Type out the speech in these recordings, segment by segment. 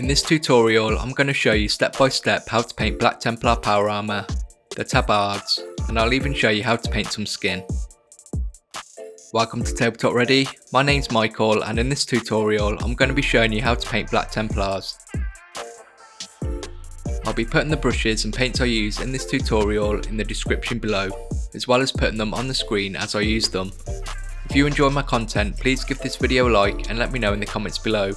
In this tutorial, I'm going to show you step by step how to paint Black Templar power armour, the tabards, and I'll even show you how to paint some skin. Welcome to Tabletop Ready, my name's Michael and in this tutorial I'm going to be showing you how to paint Black Templars. I'll be putting the brushes and paints I use in this tutorial in the description below, as well as putting them on the screen as I use them. If you enjoy my content, please give this video a like and let me know in the comments below.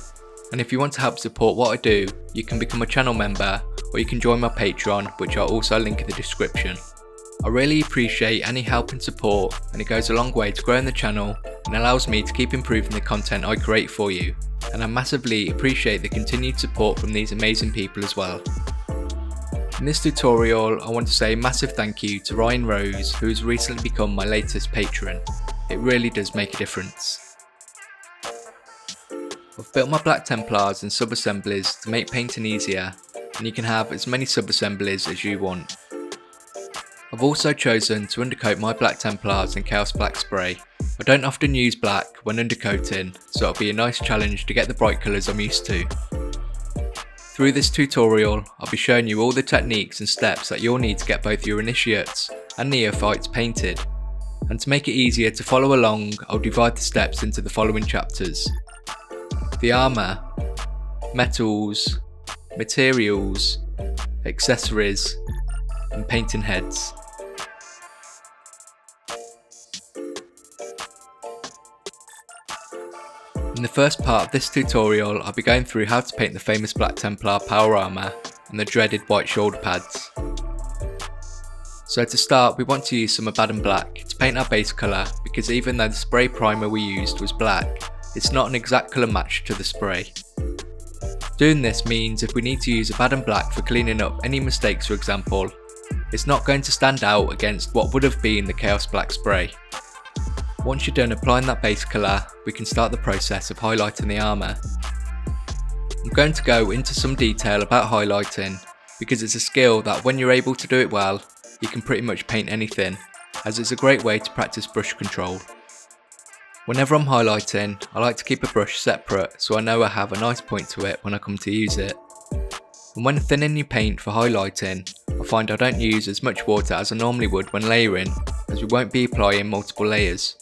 And if you want to help support what I do, you can become a channel member or you can join my Patreon, which I'll also link in the description. I really appreciate any help and support and it goes a long way to growing the channel and allows me to keep improving the content I create for you, and I massively appreciate the continued support from these amazing people as well. In this tutorial I want to say a massive thank you to Ryan Rose, who has recently become my latest patron. It really does make a difference. I've built my Black Templars and sub-assemblies to make painting easier, and you can have as many sub-assemblies as you want. I've also chosen to undercoat my Black Templars in Chaos Black spray. I don't often use black when undercoating, so it'll be a nice challenge to get the bright colours I'm used to. Through this tutorial, I'll be showing you all the techniques and steps that you'll need to get both your initiates and neophytes painted. And to make it easier to follow along, I'll divide the steps into the following chapters: the armour, metals, materials, accessories, and painting heads. In the first part of this tutorial, I'll be going through how to paint the famous Black Templar power armour and the dreaded white shoulder pads. So to start, we want to use some Abaddon Black to paint our base colour, because even though the spray primer we used was black, it's not an exact colour match to the spray. Doing this means if we need to use Abaddon Black for cleaning up any mistakes, for example, it's not going to stand out against what would have been the Chaos Black spray. Once you're done applying that base colour, we can start the process of highlighting the armour. I'm going to go into some detail about highlighting, because it's a skill that when you're able to do it well, you can pretty much paint anything, as it's a great way to practice brush control. Whenever I'm highlighting, I like to keep a brush separate so I know I have a nice point to it when I come to use it. And when thinning your paint for highlighting, I find I don't use as much water as I normally would when layering, as we won't be applying multiple layers.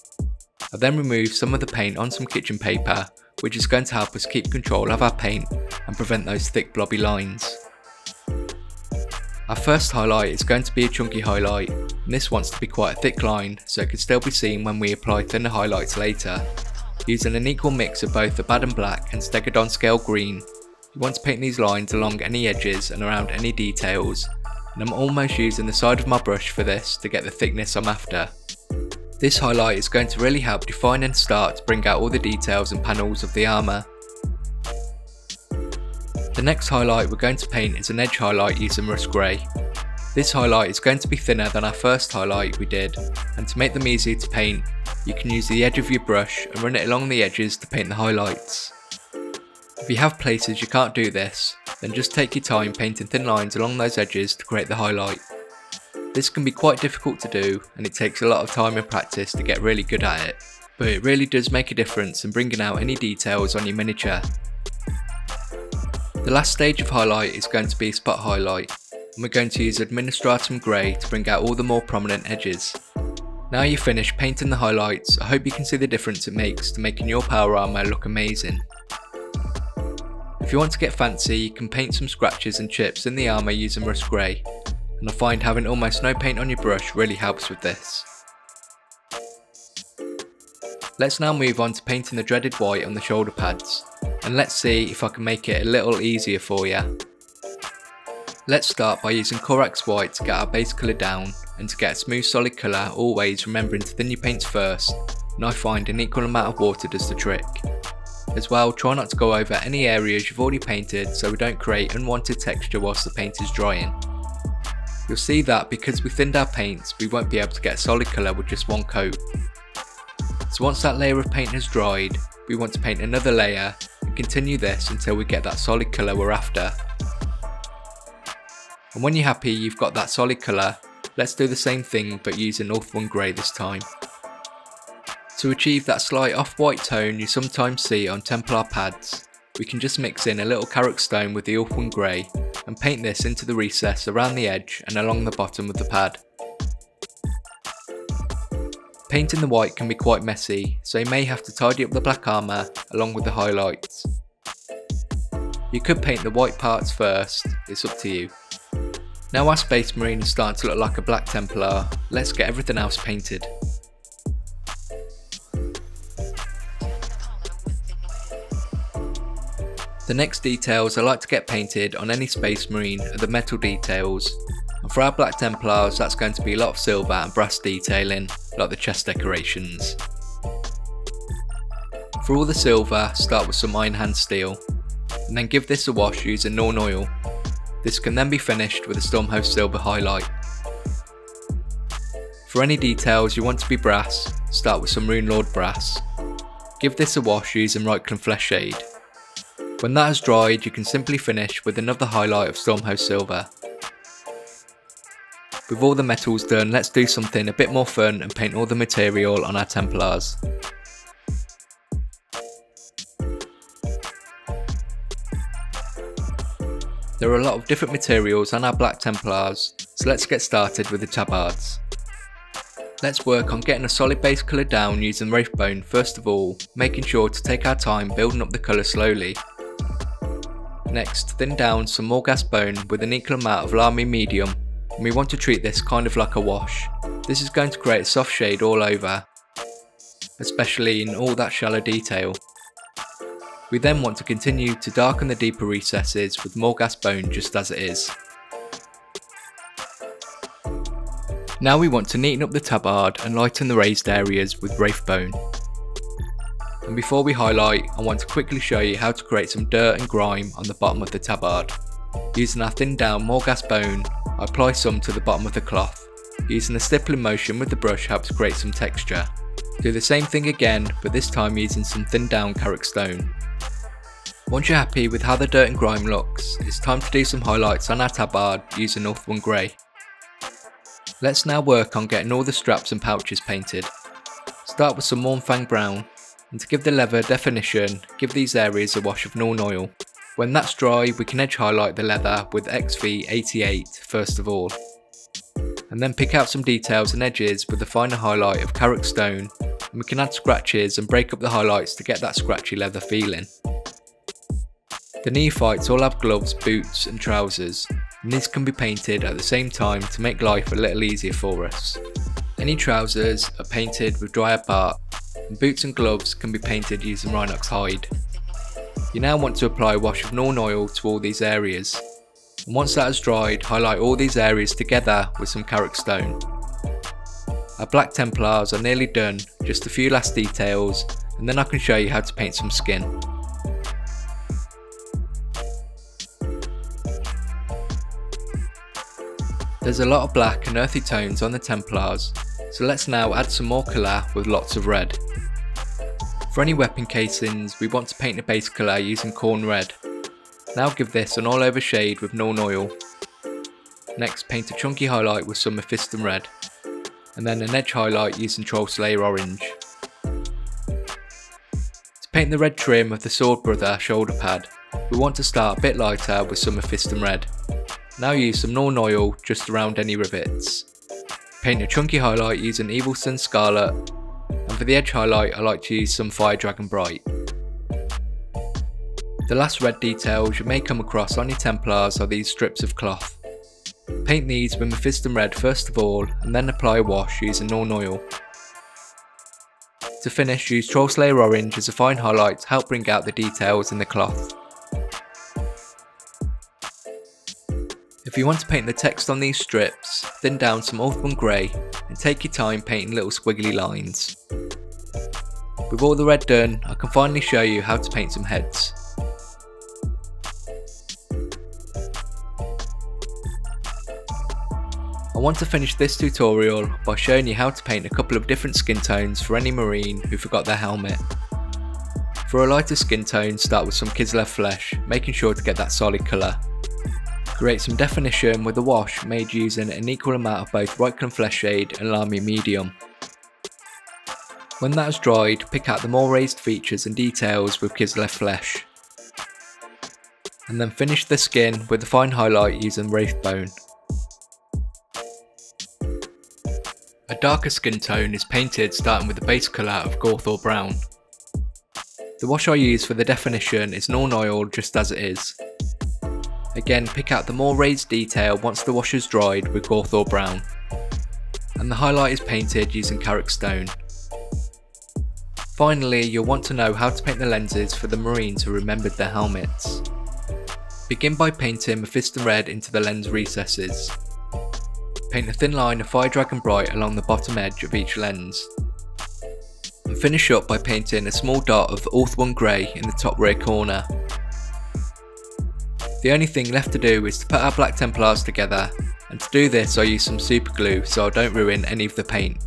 I then remove some of the paint on some kitchen paper, which is going to help us keep control of our paint and prevent those thick blobby lines. Our first highlight is going to be a chunky highlight, and this wants to be quite a thick line so it can still be seen when we apply thinner highlights later. Using an equal mix of both Abaddon Black and Stegadon Scale Green, you want to paint these lines along any edges and around any details, and I'm almost using the side of my brush for this to get the thickness I'm after. This highlight is going to really help define and start to bring out all the details and panels of the armour. The next highlight we're going to paint is an edge highlight using Rust Grey. This highlight is going to be thinner than our first highlight we did, and to make them easier to paint, you can use the edge of your brush and run it along the edges to paint the highlights. If you have places you can't do this, then just take your time painting thin lines along those edges to create the highlight. This can be quite difficult to do, and it takes a lot of time and practice to get really good at it, but it really does make a difference in bringing out any details on your miniature. The last stage of highlight is going to be spot highlight, and we're going to use Administratum Grey to bring out all the more prominent edges. Now you're finished painting the highlights, I hope you can see the difference it makes to making your power armour look amazing. If you want to get fancy, you can paint some scratches and chips in the armour using Rust Grey, and I find having almost no paint on your brush really helps with this. Let's now move on to painting the dreaded white on the shoulder pads, and let's see if I can make it a little easier for you. Let's start by using Corax White to get our base colour down, and to get a smooth solid colour, always remembering to thin your paints first, and I find an equal amount of water does the trick. As well, try not to go over any areas you've already painted so we don't create unwanted texture whilst the paint is drying. You'll see that because we thinned our paints, we won't be able to get a solid colour with just one coat. So once that layer of paint has dried, we want to paint another layer and continue this until we get that solid colour we're after. And when you're happy you've got that solid colour, let's do the same thing but using Ulfwun Grey this time. To achieve that slight off-white tone you sometimes see on Templar pads, we can just mix in a little Karak Stone with the Ulfwun Grey and paint this into the recess around the edge and along the bottom of the pad. Painting the white can be quite messy, so you may have to tidy up the black armour along with the highlights. You could paint the white parts first, it's up to you. Now our Space Marine is starting to look like a Black Templar, let's get everything else painted. The next details I like to get painted on any Space Marine are the metal details. And for our Black Templars, that's going to be a lot of silver and brass detailing, like the chest decorations. For all the silver, start with some Iron Hand Steel, and then give this a wash using Nuln Oil. This can then be finished with a Stormhost Silver highlight. For any details you want to be brass, start with some Runelord Brass. Give this a wash using Reikland Fleshshade. When that has dried, you can simply finish with another highlight of Stormhost Silver. With all the metals done, let's do something a bit more fun and paint all the material on our Templars. There are a lot of different materials on our Black Templars, so let's get started with the tabards. Let's work on getting a solid base colour down using Wraithbone first of all, making sure to take our time building up the colour slowly. Next, thin down some Morghast Bone with an equal amount of Lamy Medium. And we want to treat this kind of like a wash. This is going to create a soft shade all over, especially in all that shallow detail. We then want to continue to darken the deeper recesses with Morghast Bone just as it is. Now we want to neaten up the tabard and lighten the raised areas with Wraithbone. And before we highlight, I want to quickly show you how to create some dirt and grime on the bottom of the tabard. Using our thinned down Morghast Bone, I apply some to the bottom of the cloth. Using a stippling motion with the brush helps create some texture. Do the same thing again, but this time using some thinned down Karak Stone. Once you're happy with how the dirt and grime looks, it's time to do some highlights on our tabard using Ulfwun Grey. Let's now work on getting all the straps and pouches painted. Start with some Mornfang Brown, and to give the leather definition, give these areas a wash of Nuln Oil. When that's dry, we can edge highlight the leather with XV-88 first of all, and then pick out some details and edges with a finer highlight of Karak Stone, and we can add scratches and break up the highlights to get that scratchy leather feeling. The neophytes all have gloves, boots and trousers, and these can be painted at the same time to make life a little easier for us. Any trousers are painted with Dryad Bark, and boots and gloves can be painted using Rhinox Hide. You now want to apply a wash of Nuln Oil to all these areas, and once that has dried, highlight all these areas together with some Karak Stone. Our Black Templars are nearly done, just a few last details, and then I can show you how to paint some skin. There's a lot of black and earthy tones on the Templars, so let's now add some more colour with lots of red. For any weapon casings, we want to paint the base colour using Corn Red. Now give this an all over shade with Nuln Oil. Next, paint a chunky highlight with some Mephiston Red, and then an edge highlight using Troll Slayer Orange. To paint the red trim of the Sword Brother shoulder pad, we want to start a bit lighter with some Mephiston Red. Now use some Nuln Oil just around any rivets. Paint a chunky highlight using Evilston Scarlet. And for the edge highlight, I like to use some Fire Dragon Bright. The last red details you may come across on your Templars are these strips of cloth. Paint these with Mephiston Red first of all, and then apply a wash using Nuln Oil. To finish, use Troll Slayer Orange as a fine highlight to help bring out the details in the cloth. If you want to paint the text on these strips, thin down some Ulfwun Grey and take your time painting little squiggly lines. With all the red done, I can finally show you how to paint some heads. I want to finish this tutorial by showing you how to paint a couple of different skin tones for any Marine who forgot their helmet. For a lighter skin tone, start with some Kislev Flesh, making sure to get that solid colour. Create some definition with a wash made using an equal amount of both Reikland Fleshshade and Lamy Medium. When that is dried, pick out the more raised features and details with Kislev Flesh. and then finish the skin with a fine highlight using Wraithbone. A darker skin tone is painted starting with the base colour of Gorthor Brown. The wash I use for the definition is Nuln Oil just as it is. Again, pick out the more raised detail once the wash is dried with Gorthor Brown. And the highlight is painted using Karak Stone. Finally, you'll want to know how to paint the lenses for the Marines who remembered their helmets. Begin by painting Mephiston Red into the lens recesses. Paint a thin line of Fire Dragon Bright along the bottom edge of each lens. And finish up by painting a small dot of Ulfwun Grey in the top rear corner. The only thing left to do is to put our Black Templars together, and to do this I use some super glue so I don't ruin any of the paint.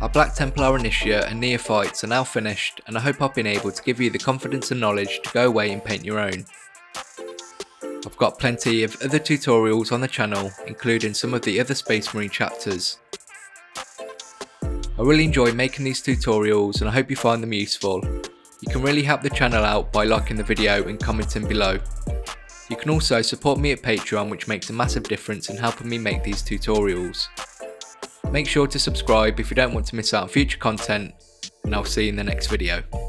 Our Black Templar Initiate and Neophytes are now finished, and I hope I've been able to give you the confidence and knowledge to go away and paint your own. I've got plenty of other tutorials on the channel, including some of the other Space Marine chapters. I really enjoy making these tutorials and I hope you find them useful. You can really help the channel out by liking the video and commenting below. You can also support me at Patreon, which makes a massive difference in helping me make these tutorials. Make sure to subscribe if you don't want to miss out on future content, and I'll see you in the next video.